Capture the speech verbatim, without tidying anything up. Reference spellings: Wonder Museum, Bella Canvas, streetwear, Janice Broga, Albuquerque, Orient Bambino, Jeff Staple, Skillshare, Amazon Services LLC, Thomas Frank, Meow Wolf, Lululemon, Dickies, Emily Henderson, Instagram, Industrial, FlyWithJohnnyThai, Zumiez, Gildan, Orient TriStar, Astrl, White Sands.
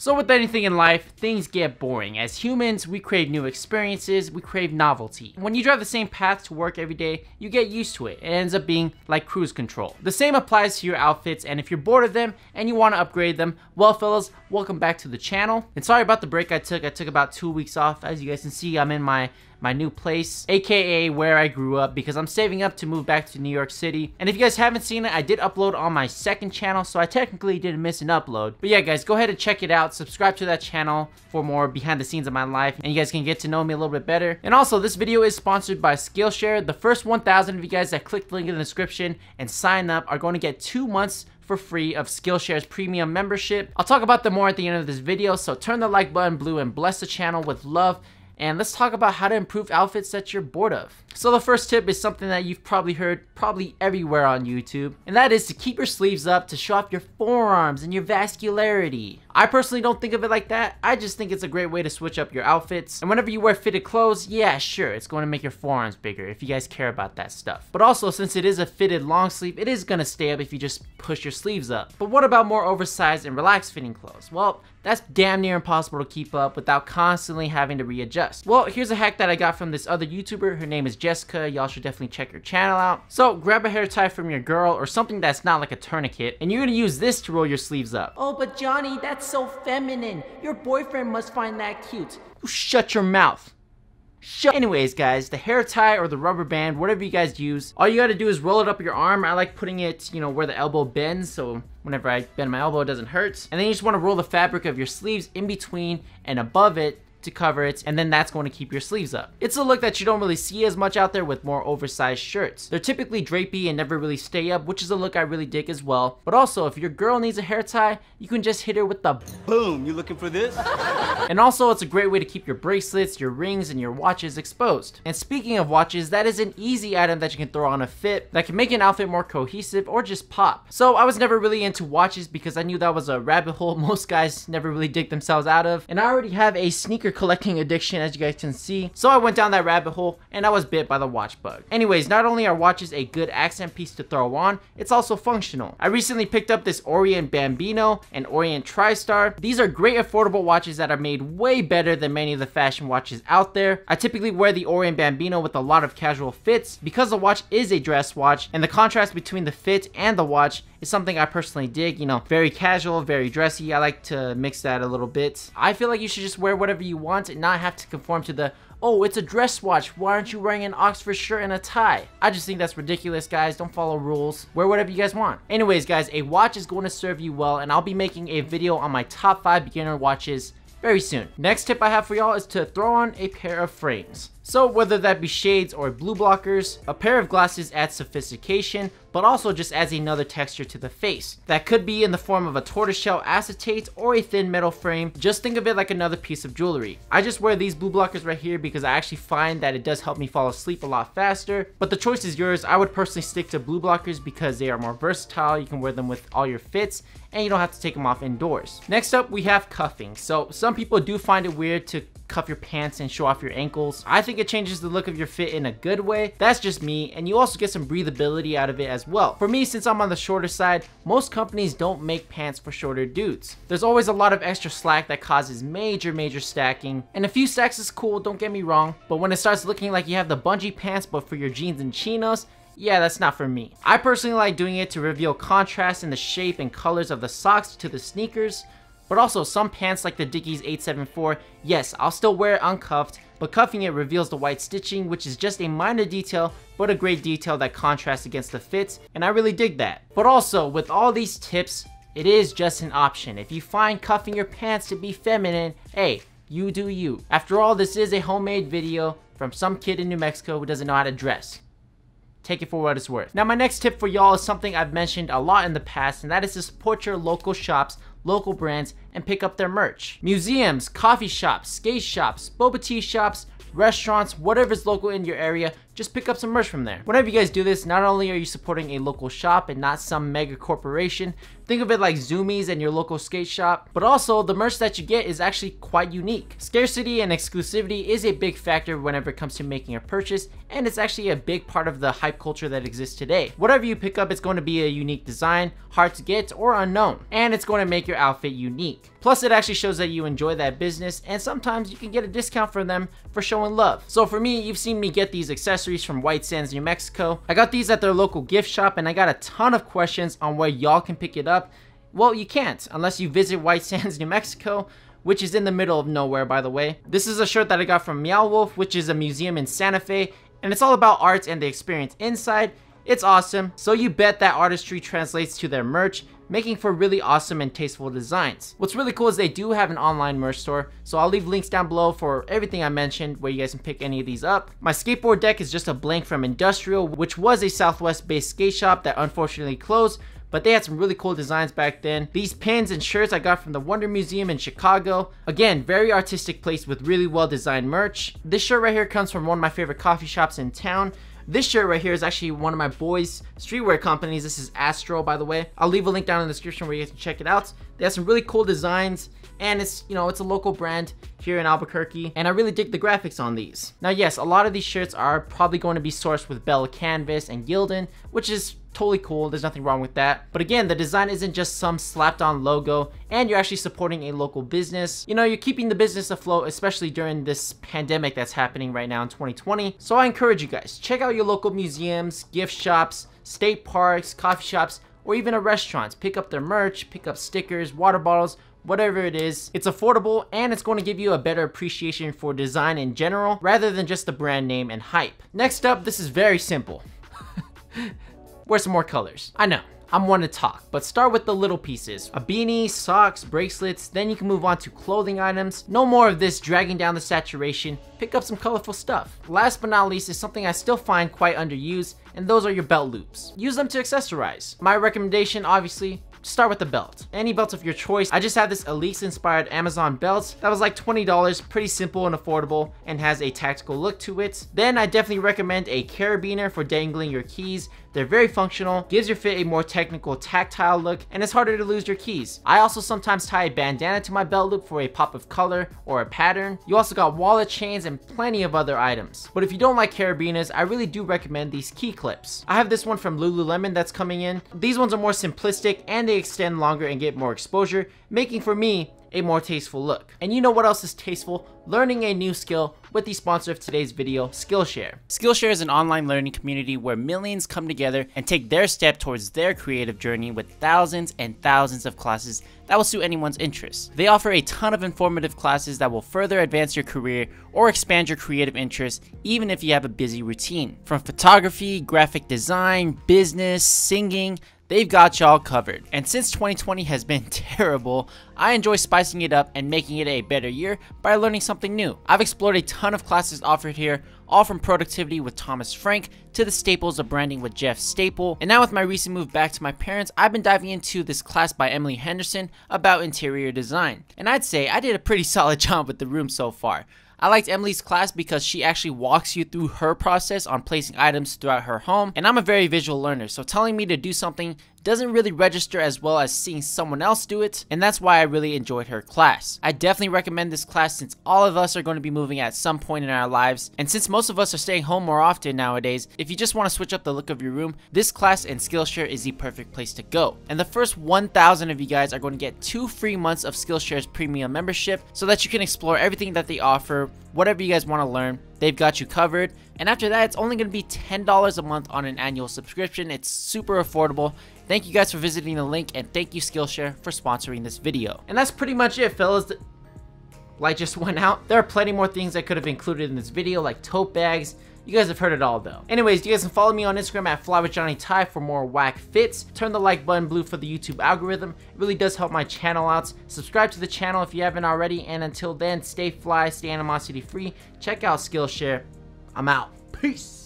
So with anything in life, things get boring. As humans, we crave new experiences, we crave novelty. When you drive the same path to work every day, you get used to it. It ends up being like cruise control. The same applies to your outfits, and if you're bored of them and you want to upgrade them, well fellas, welcome back to the channel. And sorry about the break I took. I took about two weeks off. As you guys can see, I'm in my my new place, aka where I grew up, because I'm saving up to move back to New York City. And if you guys haven't seen it, I did upload on my second channel, so I technically didn't miss an upload. But yeah guys, go ahead and check it out, subscribe to that channel for more behind the scenes of my life, and you guys can get to know me a little bit better. And also, this video is sponsored by Skillshare. The first one thousand of you guys that click the link in the description and sign up are going to get two months for free of Skillshare's premium membership. I'll talk about them more at the end of this video, so turn the like button blue and bless the channel with love. And let's talk about how to improve outfits that you're bored of. So the first tip is something that you've probably heard probably everywhere on YouTube, and that is to keep your sleeves up to show off your forearms and your vascularity. I personally don't think of it like that. I just think it's a great way to switch up your outfits. And whenever you wear fitted clothes, yeah, sure, it's going to make your forearms bigger if you guys care about that stuff. But also, since it is a fitted long sleeve, it is going to stay up if you just push your sleeves up. But what about more oversized and relaxed fitting clothes? Well, that's damn near impossible to keep up without constantly having to readjust. Well, here's a hack that I got from this other YouTuber. Her name is Jessica. Y'all should definitely check her channel out. So grab a hair tie from your girl or something that's not like a tourniquet, and you're gonna use this to roll your sleeves up. Oh, but Johnny, that's so feminine. Your boyfriend must find that cute. Shut your mouth. Shut. Anyways guys, the hair tie or the rubber band, whatever you guys use, all you gotta do is roll it up your arm. I like putting it, you know, where the elbow bends, so whenever I bend my elbow, it doesn't hurt. And then you just want to roll the fabric of your sleeves in between and above it to cover it, and then that's going to keep your sleeves up. It's a look that you don't really see as much out there with more oversized shirts. They're typically drapey and never really stay up, which is a look I really dig as well. But also, if your girl needs a hair tie, you can just hit her with the boom. You looking for this? And also, it's a great way to keep your bracelets, your rings, and your watches exposed. And speaking of watches, that is an easy item that you can throw on a fit that can make an outfit more cohesive or just pop. So I was never really into watches because I knew that was a rabbit hole most guys never really dig themselves out of, and I already have a sneaker collecting addiction, as you guys can see. So I went down that rabbit hole and I was bit by the watch bug. Anyways, not only are watches a good accent piece to throw on, it's also functional. I recently picked up this Orient Bambino and Orient TriStar. These are great affordable watches that are made way better than many of the fashion watches out there. I typically wear the Orient Bambino with a lot of casual fits because the watch is a dress watch, and the contrast between the fit and the watch is something I personally dig. You know, very casual, very dressy. I like to mix that a little bit. I feel like you should just wear whatever you want and not have to conform to the, oh, it's a dress watch, why aren't you wearing an Oxford shirt and a tie? I just think that's ridiculous, guys. Don't follow rules. Wear whatever you guys want. Anyways, guys, a watch is going to serve you well, and I'll be making a video on my top five beginner watches very soon. Next tip I have for y'all is to throw on a pair of frames. So whether that be shades or blue blockers, a pair of glasses adds sophistication, but also just adds another texture to the face. That could be in the form of a tortoiseshell acetate or a thin metal frame. Just think of it like another piece of jewelry. I just wear these blue blockers right here because I actually find that it does help me fall asleep a lot faster, but the choice is yours. I would personally stick to blue blockers because they are more versatile. You can wear them with all your fits and you don't have to take them off indoors. Next up, we have cuffing. So some people do find it weird to cuff your pants and show off your ankles. I think it changes the look of your fit in a good way. That's just me, and you also get some breathability out of it as well. For me, since I'm on the shorter side, most companies don't make pants for shorter dudes. There's always a lot of extra slack that causes major, major stacking. And a few stacks is cool, don't get me wrong, but when it starts looking like you have the bungee pants but for your jeans and chinos, yeah, that's not for me. I personally like doing it to reveal contrast in the shape and colors of the socks to the sneakers, but also some pants like the Dickies eight seventy-four, yes, I'll still wear it uncuffed, but cuffing it reveals the white stitching, which is just a minor detail, but a great detail that contrasts against the fits, and I really dig that. But also, with all these tips, it is just an option. If you find cuffing your pants to be feminine, hey, you do you. After all, this is a homemade video from some kid in New Mexico who doesn't know how to dress. Take it for what it's worth. Now, my next tip for y'all is something I've mentioned a lot in the past, and that is to support your local shops, local brands, and pick up their merch. Museums, coffee shops, skate shops, boba tea shops, restaurants, whatever's local in your area, just pick up some merch from there. Whenever you guys do this, not only are you supporting a local shop and not some mega corporation, think of it like Zumiez and your local skate shop, but also the merch that you get is actually quite unique. Scarcity and exclusivity is a big factor whenever it comes to making a purchase, and it's actually a big part of the hype culture that exists today. Whatever you pick up, it's going to be a unique design, hard to get, or unknown, and it's going to make your outfit unique. Plus, it actually shows that you enjoy that business, and sometimes you can get a discount from them for showing love. So for me, you've seen me get these accessories from White Sands, New Mexico. I got these at their local gift shop, and I got a ton of questions on where y'all can pick it up. Well, you can't unless you visit White Sands, New Mexico, which is in the middle of nowhere, by the way. This is a shirt that I got from Meow Wolf, which is a museum in Santa Fe, and it's all about arts and the experience inside. It's awesome. So you bet that artistry translates to their merch, making for really awesome and tasteful designs. What's really cool is they do have an online merch store, so I'll leave links down below for everything I mentioned where you guys can pick any of these up. My skateboard deck is just a blank from Industrial, which was a Southwest-based skate shop that unfortunately closed, but they had some really cool designs back then. These pins and shirts I got from the Wonder Museum in Chicago. Again, very artistic place with really well-designed merch. This shirt right here comes from one of my favorite coffee shops in town. This shirt right here is actually one of my boys' streetwear companies. This is Astrl, by the way. I'll leave a link down in the description where you guys can check it out. They have some really cool designs, and it's, you know, it's a local brand here in Albuquerque, and I really dig the graphics on these. Now, yes, a lot of these shirts are probably going to be sourced with Bella Canvas and Gildan, which is totally cool. There's nothing wrong with that. But again, the design isn't just some slapped on logo, and you're actually supporting a local business. You know, you're keeping the business afloat, especially during this pandemic that's happening right now in twenty twenty. So I encourage you guys, check out your local museums, gift shops, state parks, coffee shops, or even a restaurant. Pick up their merch, pick up stickers, water bottles, whatever it is. It's affordable, and it's going to give you a better appreciation for design in general rather than just the brand name and hype. Next up, this is very simple. Wear some more colors. I know, I'm one to talk, but start with the little pieces. A beanie, socks, bracelets, then you can move on to clothing items. No more of this dragging down the saturation. Pick up some colorful stuff. Last but not least is something I still find quite underused, and those are your belt loops. Use them to accessorize. My recommendation, obviously, start with the belt. Any belt of your choice. I just have this Elise inspired Amazon belt that was like twenty dollars, pretty simple and affordable, and has a tactical look to it. Then I definitely recommend a carabiner for dangling your keys. They're very functional, gives your fit a more technical tactile look, and it's harder to lose your keys. I also sometimes tie a bandana to my belt loop for a pop of color or a pattern. You also got wallet chains and plenty of other items. But if you don't like carabiners, I really do recommend these key clips. I have this one from Lululemon that's coming in. These ones are more simplistic, and they extend longer and get more exposure, making for me a more tasteful look. And you know what else is tasteful? Learning a new skill with the sponsor of today's video, Skillshare. Skillshare is an online learning community where millions come together and take their step towards their creative journey with thousands and thousands of classes that will suit anyone's interests. They offer a ton of informative classes that will further advance your career or expand your creative interests, even if you have a busy routine. From photography, graphic design, business, singing, they've got y'all covered. And since twenty twenty has been terrible, I enjoy spicing it up and making it a better year by learning something new. I've explored a ton of classes offered here, all from productivity with Thomas Frank to the staples of branding with Jeff Staple. And now with my recent move back to my parents, I've been diving into this class by Emily Henderson about interior design. And I'd say I did a pretty solid job with the room so far. I liked Emily's class because she actually walks you through her process on placing items throughout her home, and I'm a very visual learner, so telling me to do something doesn't really register as well as seeing someone else do it, and that's why I really enjoyed her class. I definitely recommend this class since all of us are going to be moving at some point in our lives, and since most of us are staying home more often nowadays, if you just want to switch up the look of your room, this class and Skillshare is the perfect place to go. And the first one thousand of you guys are going to get two free months of Skillshare's premium membership so that you can explore everything that they offer, whatever you guys want to learn. They've got you covered. And after that, it's only going to be ten dollars a month on an annual subscription. It's super affordable. Thank you guys for visiting the link, and thank you Skillshare for sponsoring this video. And that's pretty much it, fellas. The light just went out. There are plenty more things I could have included in this video, like tote bags. You guys have heard it all though. Anyways, you guys can follow me on Instagram at FlyWithJohnnyThai for more whack fits. Turn the like button blue for the YouTube algorithm. It really does help my channel out. Subscribe to the channel if you haven't already. And until then, stay fly, stay animosity free. Check out Skillshare. I'm out. Peace.